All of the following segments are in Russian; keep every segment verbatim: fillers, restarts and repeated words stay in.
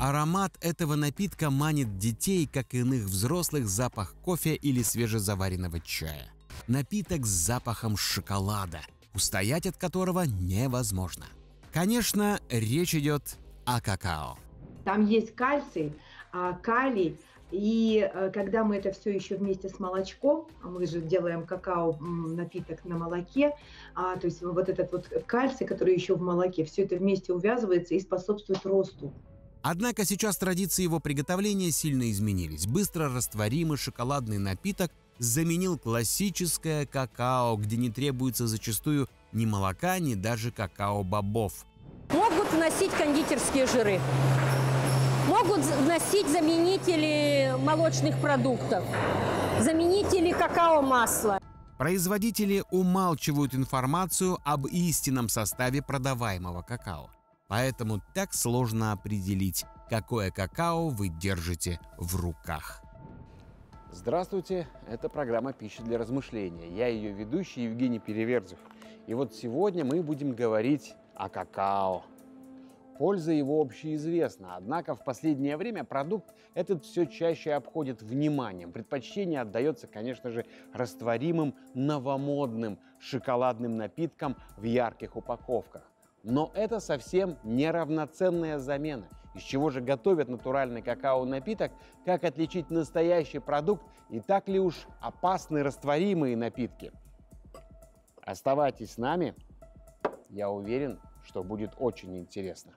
Аромат этого напитка манит детей, как иных взрослых, запах кофе или свежезаваренного чая. Напиток с запахом шоколада, устоять от которого невозможно. Конечно, речь идет о какао. Там есть кальций, калий, и когда мы это все еще вместе с молочком, мы же делаем какао-напиток на молоке, то есть вот этот вот кальций, который еще в молоке, все это вместе увязывается и способствует росту. Однако сейчас традиции его приготовления сильно изменились. Быстро растворимый шоколадный напиток заменил классическое какао, где не требуется зачастую ни молока, ни даже какао-бобов. Могут вносить кондитерские жиры, могут вносить заменители молочных продуктов, заменители какао-масла. Производители умалчивают информацию об истинном составе продаваемого какао. Поэтому так сложно определить, какое какао вы держите в руках. Здравствуйте, это программа «Пища для размышления». Я ее ведущий Евгений Переверзев. И вот сегодня мы будем говорить о какао. Польза его общеизвестна, однако в последнее время продукт этот все чаще обходит вниманием. Предпочтение отдается, конечно же, растворимым новомодным шоколадным напиткам в ярких упаковках. Но это совсем неравноценная замена. Из чего же готовят натуральный какао-напиток? Как отличить настоящий продукт? И так ли уж опасны растворимые напитки? Оставайтесь с нами. Я уверен, что будет очень интересно.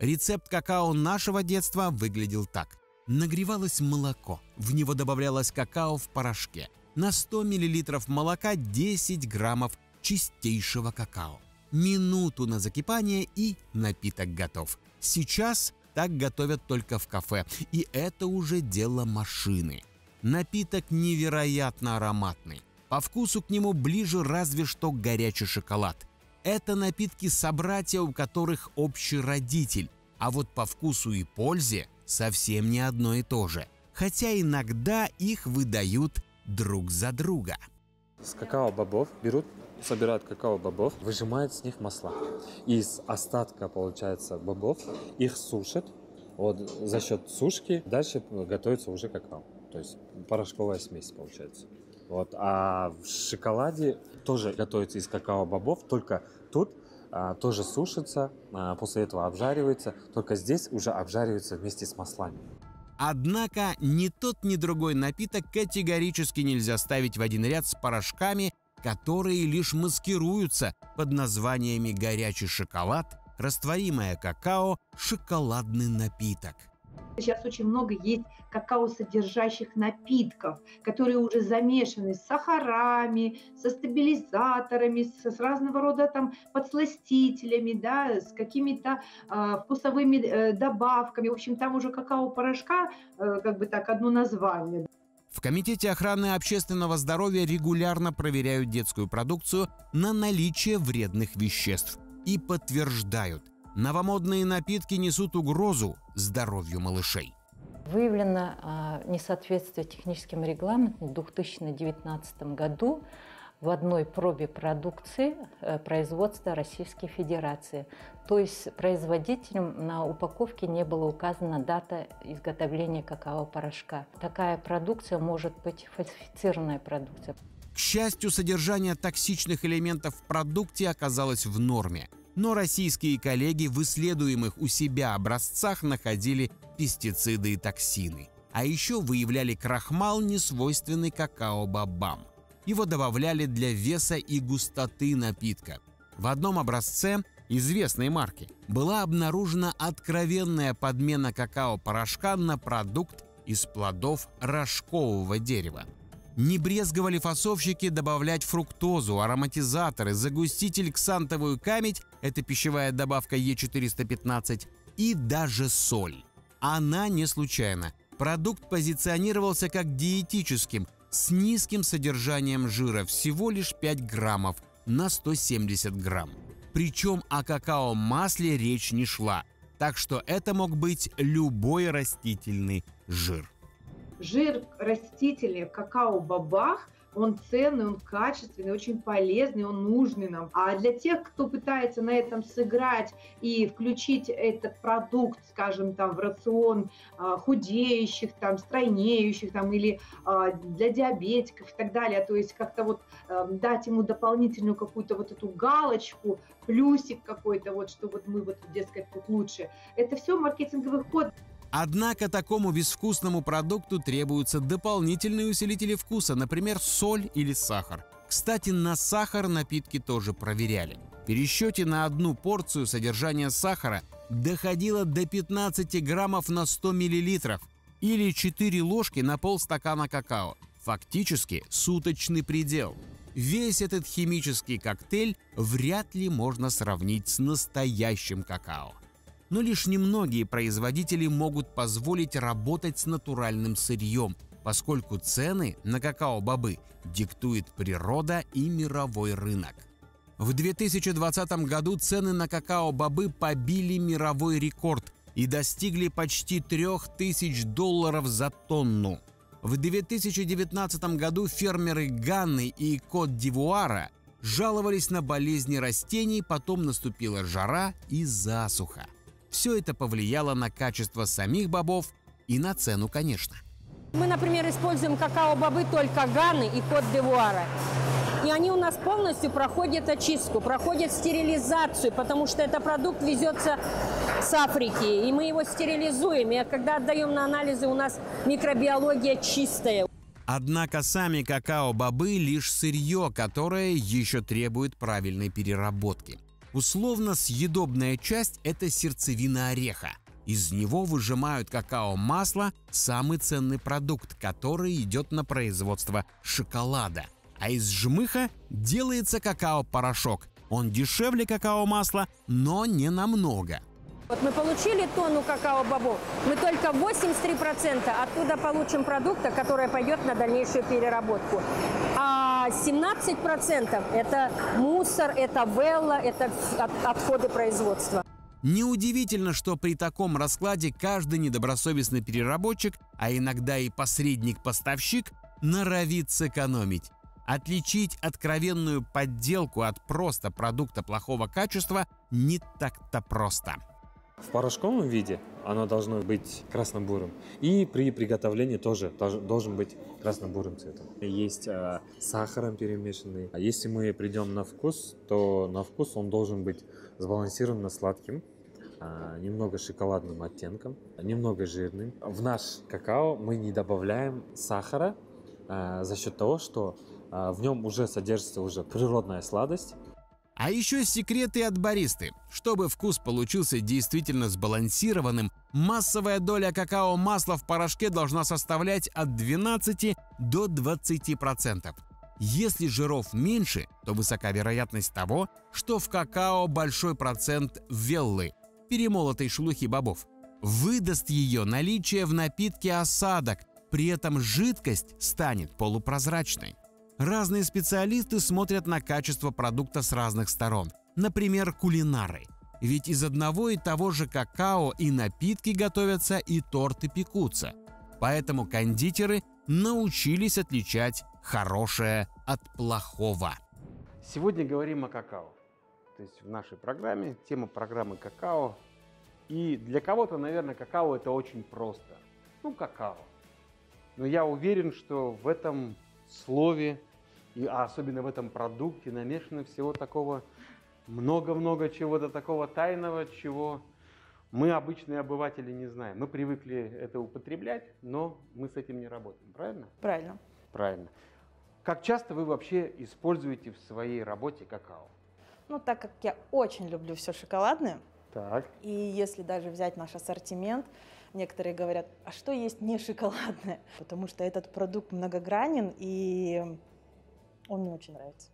Рецепт какао нашего детства выглядел так. Нагревалось молоко. В него добавлялось какао в порошке. На сто миллилитров молока десять граммов чистейшего какао. Минуту на закипание, и напиток готов. Сейчас так готовят только в кафе, и это уже дело машины. Напиток невероятно ароматный. По вкусу к нему ближе разве что горячий шоколад. Это напитки-собратья, у которых общий родитель. А вот по вкусу и пользе совсем не одно и то же. Хотя иногда их выдают друг за друга. С какао-бобов берут... собирают какао-бобов, выжимают с них масла. Из остатка, получается, бобов их сушат. Вот за счет сушки дальше готовится уже какао. То есть порошковая смесь получается. Вот. А в шоколаде тоже готовится из какао-бобов, только тут а, тоже сушится, а, после этого обжаривается. Только здесь уже обжаривается вместе с маслами. Однако ни тот, ни другой напиток категорически нельзя ставить в один ряд с порошками, которые лишь маскируются под названиями «горячий шоколад», «растворимое какао», «шоколадный напиток». Сейчас очень много есть какао-содержащих напитков, которые уже замешаны с сахарами, со стабилизаторами, с, с разного рода там подсластителями, да, с какими-то э, вкусовыми э, добавками. В общем, там уже какао-порошка, э, как бы так, одно название. В Комитете охраны общественного здоровья регулярно проверяют детскую продукцию на наличие вредных веществ и подтверждают, новомодные напитки несут угрозу здоровью малышей. Выявлено а, несоответствие техническим регламентам в две тысячи девятнадцатом году в одной пробе продукции производства Российской Федерации. То есть производителем на упаковке не была указана дата изготовления какао-порошка. Такая продукция может быть фальсифицированная продукция. К счастью, содержание токсичных элементов в продукте оказалось в норме. Но российские коллеги в исследуемых у себя образцах находили пестициды и токсины. А еще выявляли крахмал, несвойственный какао-бобам. Его добавляли для веса и густоты напитка. В одном образце известной марки была обнаружена откровенная подмена какао-порошка на продукт из плодов рожкового дерева. Не брезговали фасовщики добавлять фруктозу, ароматизаторы, загуститель, ксантовую камедь – это пищевая добавка Е четыреста пятнадцать, и даже соль. Она не случайна. Продукт позиционировался как диетическим, с низким содержанием жира, всего лишь пять граммов на сто семьдесят грамм. Причем о какао-масле речь не шла, так что это мог быть любой растительный жир. жир растительный в какао-бобах, он ценный, он качественный, очень полезный, он нужный нам. А для тех, кто пытается на этом сыграть и включить этот продукт, скажем, там, в рацион худеющих, там, стройнеющих, там, или для диабетиков и так далее, то есть как-то вот дать ему дополнительную какую-то вот эту галочку, плюсик какой-то, вот, что вот мы, вот, дескать, тут лучше. Это все маркетинговый ход. Однако такому безвкусному продукту требуются дополнительные усилители вкуса, например, соль или сахар. Кстати, на сахар напитки тоже проверяли. В пересчете на одну порцию содержание сахара доходило до пятнадцати граммов на сто миллилитров или четыре ложки на полстакана какао. Фактически суточный предел. Весь этот химический коктейль вряд ли можно сравнить с настоящим какао. Но лишь немногие производители могут позволить работать с натуральным сырьем, поскольку цены на какао-бобы диктует природа и мировой рынок. В две тысячи двадцатом году цены на какао-бобы побили мировой рекорд и достигли почти трёх тысяч долларов за тонну. В две тысячи девятнадцатом году фермеры Ганы и Кот-д'Ивуара жаловались на болезни растений, потом наступила жара и засуха. Все это повлияло на качество самих бобов и на цену, конечно. Мы, например, используем какао-бобы только Ганы и Кот-д'Ивуара. И они у нас полностью проходят очистку, проходят стерилизацию, потому что этот продукт везется с Африки, и мы его стерилизуем. И когда отдаем на анализы, у нас микробиология чистая. Однако сами какао-бобы – лишь сырье, которое еще требует правильной переработки. Условно съедобная часть – это сердцевина ореха. Из него выжимают какао-масло – самый ценный продукт, который идет на производство шоколада. А из жмыха делается какао-порошок. Он дешевле какао-масла, но не намного. Вот мы получили тонну какао-бобов, мы только восемьдесят три процента оттуда получим продукта, который пойдет на дальнейшую переработку. А семнадцать процентов это мусор, это велла, это отходы производства. Неудивительно, что при таком раскладе каждый недобросовестный переработчик, а иногда и посредник-поставщик, норовит сэкономить. Отличить откровенную подделку от просто продукта плохого качества не так-то просто. В порошковом виде оно должно быть красно-бурым. И при приготовлении тоже должен быть красно-бурым цветом. Есть а, с сахаром перемешанный. Если мы придем на вкус, то на вкус он должен быть сбалансированно сладким, а, немного шоколадным оттенком, немного жирным. В наш какао мы не добавляем сахара а, за счет того, что а, в нем уже содержится уже природная сладость. А еще секреты от баристы. Чтобы вкус получился действительно сбалансированным, массовая доля какао-масла в порошке должна составлять от двенадцати до двадцати процентов. Если жиров меньше, то высока вероятность того, что в какао большой процент веллы, перемолотой шелухи бобов. Выдаст ее наличие в напитке осадок, при этом жидкость станет полупрозрачной. Разные специалисты смотрят на качество продукта с разных сторон, например, кулинары. Ведь из одного и того же какао и напитки готовятся, и торты пекутся. Поэтому кондитеры научились отличать хорошее от плохого. Сегодня говорим о какао. То есть в нашей программе тема программы какао. И для кого-то, наверное, какао это очень просто. Ну, какао. Но я уверен, что в этом слове, и, а особенно в этом продукте, намешано всего такого, много-много чего-то такого тайного, чего мы, обычные обыватели, не знаем. Мы привыкли это употреблять, но мы с этим не работаем, правильно? Правильно. Правильно. Как часто вы вообще используете в своей работе какао? Ну, так как я очень люблю все шоколадное, так. И если даже взять наш ассортимент, некоторые говорят, а что есть не шоколадное? Потому что этот продукт многогранен, и он мне очень нравится.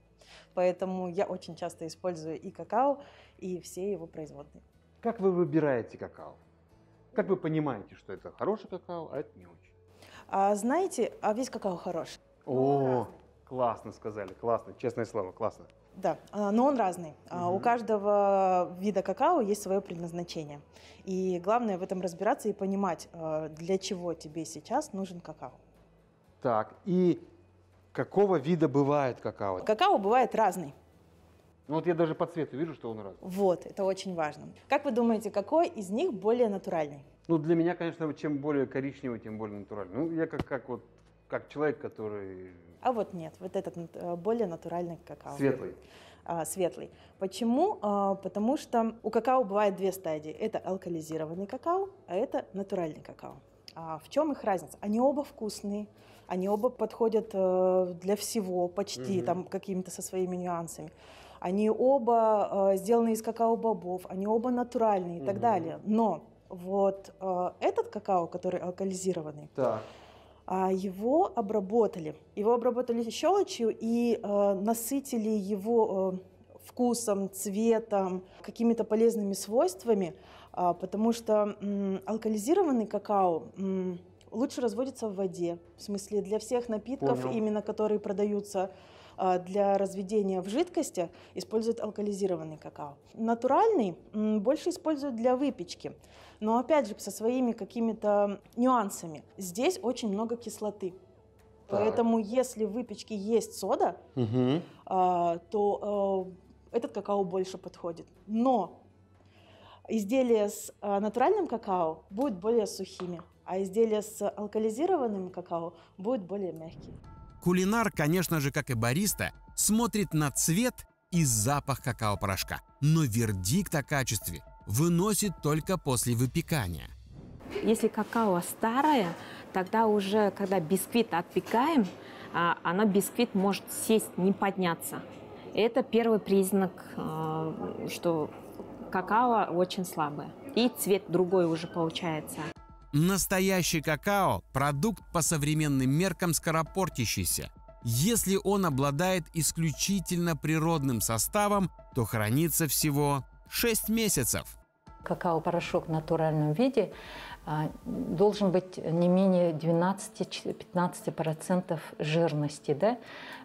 Поэтому я очень часто использую и какао, и все его производные. Как вы выбираете какао? Как вы понимаете, что это хороший какао, а это не очень? А, знаете, а весь какао хороший. О, классно сказали, классно, честное слово, классно. Да, но он разный. Угу. У каждого вида какао есть свое предназначение. И главное в этом разбираться и понимать, для чего тебе сейчас нужен какао. Так, и какого вида бывает какао? Какао бывает разный. Ну вот я даже по цвету вижу, что он разный. Вот, это очень важно. Как вы думаете, какой из них более натуральный? Ну, для меня, конечно, чем более коричневый, тем более натуральный. Ну, я как, как вот... Как человек, который... А вот нет, вот этот более натуральный какао. Светлый. А, светлый. Почему? А, потому что у какао бывает две стадии. Это алкализированный какао, а это натуральный какао. А в чем их разница? Они оба вкусные, они оба подходят для всего, почти, угу. там какими-то со своими нюансами. Они оба сделаны из какао-бобов, они оба натуральные и угу. так далее. Но вот этот какао, который алкализированный... Да. Его обработали. Его обработали щелочью и э, насытили его э, вкусом, цветом, какими-то полезными свойствами, э, потому что э, алкализированный какао э, лучше разводится в воде. В смысле, для всех напитков, Понял. именно которые продаются э, для разведения в жидкостях, используют алкализированный какао. Натуральный э, больше используют для выпечки. Но опять же, со своими какими-то нюансами. Здесь очень много кислоты. Так. Поэтому, если в выпечке есть сода, угу. а, то а, этот какао больше подходит. Но изделия с а, натуральным какао будут более сухими, а изделия с алкализированным какао будут более мягкие. Кулинар, конечно же, как и бариста, смотрит на цвет и запах какао-порошка. Но вердикт о качестве выносит только после выпекания. Если какао старое, тогда уже, когда бисквит отпекаем, она бисквит может сесть, не подняться. Это первый признак, что какао очень слабое. И цвет другой уже получается. Настоящий какао – продукт по современным меркам скоропортящийся. Если он обладает исключительно природным составом, то хранится всего шесть месяцев. Какао-порошок в натуральном виде а, должен быть не менее двенадцати-пятнадцати процентов жирности. Да?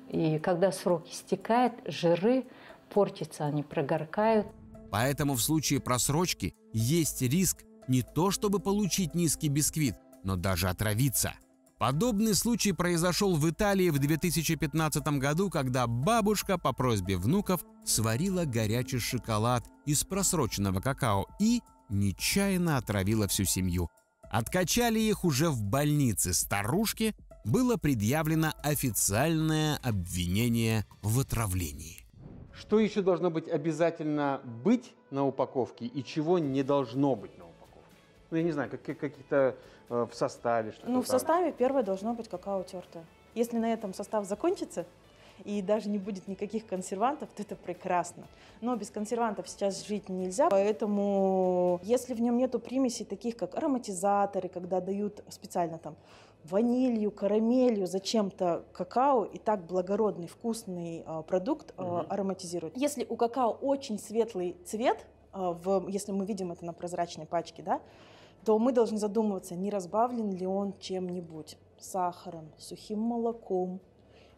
И когда срок истекает, жиры портятся, они прогоркают. Поэтому в случае просрочки есть риск не то, чтобы получить низкий бисквит, но даже отравиться. Подобный случай произошел в Италии в две тысячи пятнадцатом году, когда бабушка по просьбе внуков сварила горячий шоколад из просроченного какао и нечаянно отравила всю семью. Откачали их уже в больнице. Старушке было предъявлено официальное обвинение в отравлении. Что еще должно быть обязательно быть на упаковке и чего не должно быть на упаковке? Ну, я не знаю, как, какие-то э, в составе что-то. Ну, в там. составе первое должно быть какао тертое. Если на этом состав закончится и даже не будет никаких консервантов, то это прекрасно. Но без консервантов сейчас жить нельзя, поэтому если в нем нету примесей таких, как ароматизаторы, когда дают специально там ванилью, карамелью, зачем-то какао, и так благородный, вкусный э, продукт э, угу. ароматизируют. Если у какао очень светлый цвет, э, в, если мы видим это на прозрачной пачке, да, то мы должны задумываться, не разбавлен ли он чем-нибудь, сахаром, сухим молоком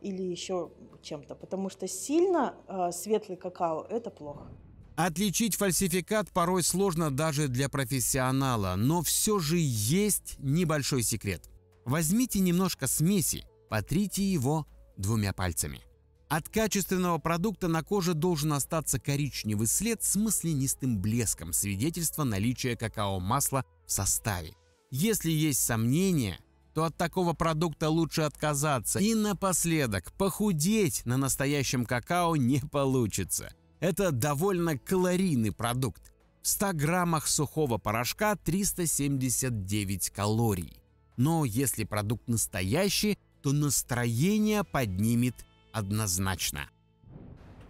или еще чем-то, потому что сильно э, светлый какао – это плохо. Отличить фальсификат порой сложно даже для профессионала, но все же есть небольшой секрет. Возьмите немножко смеси, потрите его двумя пальцами. От качественного продукта на коже должен остаться коричневый след с маслянистым блеском, свидетельство наличия какао-масла в составе. Если есть сомнения, то от такого продукта лучше отказаться. И напоследок, похудеть на настоящем какао не получится. Это довольно калорийный продукт. В ста граммах сухого порошка триста семьдесят девять калорий. Но если продукт настоящий, то настроение поднимет однозначно.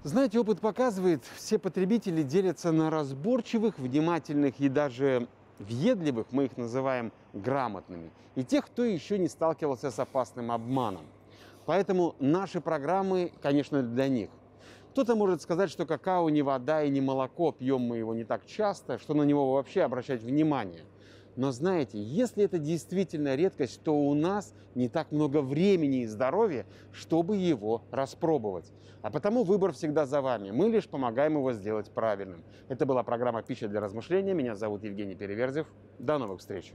Знаете, опыт показывает, все потребители делятся на разборчивых, внимательных и даже въедливых, мы их называем грамотными, и тех, кто еще не сталкивался с опасным обманом. Поэтому наши программы, конечно, для них. Кто-то может сказать, что какао не вода и не молоко, пьем мы его не так часто, что на него вообще обращать внимание. Но знаете, если это действительно редкость, то у нас не так много времени и здоровья, чтобы его распробовать. А потому выбор всегда за вами. Мы лишь помогаем его сделать правильным. Это была программа «Пища для размышления». Меня зовут Евгений Переверзев. До новых встреч!